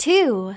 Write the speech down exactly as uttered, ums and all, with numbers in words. Two.